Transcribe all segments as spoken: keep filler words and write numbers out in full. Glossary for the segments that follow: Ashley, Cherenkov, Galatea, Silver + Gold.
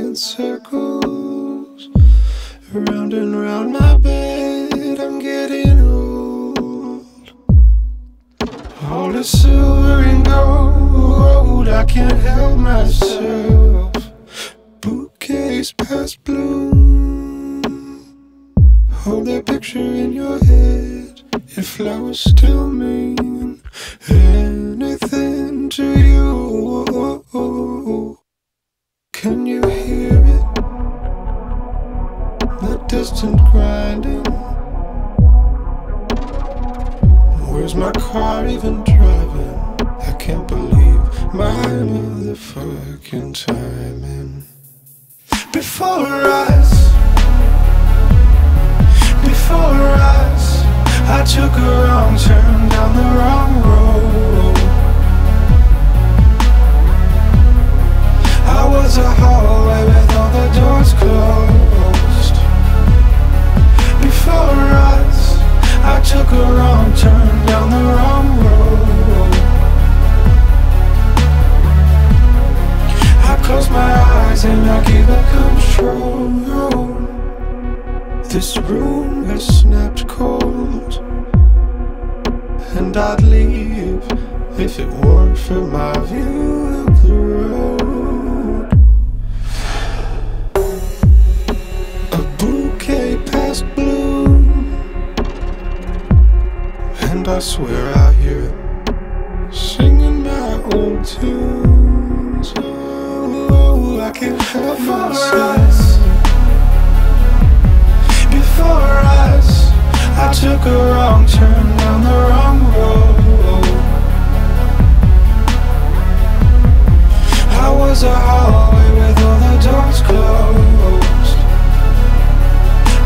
in circles, round and round my bed. I'm getting old. All the silver and gold, I can't help myself. Bouquets past bloom, hold that picture in your head. If flowers still mean anything to you, can you hear it? The distant grinding. Where's my car even driving? I can't believe my motherfucking timing. Before her eyes, before her eyes, I took a wrong turn down the wrong road. I was a hallway with all the doors closed. Before her eyes, I took a wrong turn down the wrong road. I close my eyes and I give up control. This room has snapped cold, and I'd leave if it weren't for my view of the road. I swear I hear it singing my old tunes. Oh, I can't help myself. Before her eyes, I took a wrong turn down the wrong road. I was a hallway with all the doors closed.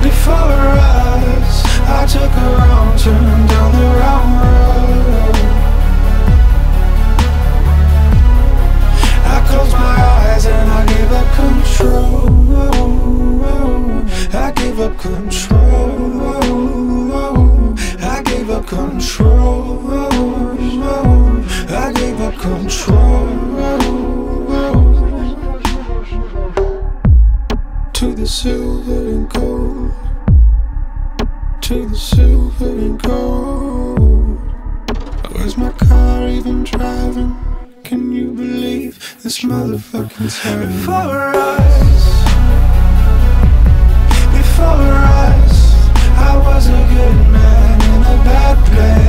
Before her eyes, I took a wrong turn down the wrong road. I closed my eyes and I gave up control. I gave up control. I gave up control. I gave up control. To the silver and gold, to the silver and gold. Where's my car even driving? Can you believe this motherfucking time? Before her eyes, before her eyes, I was a good man in a bad place.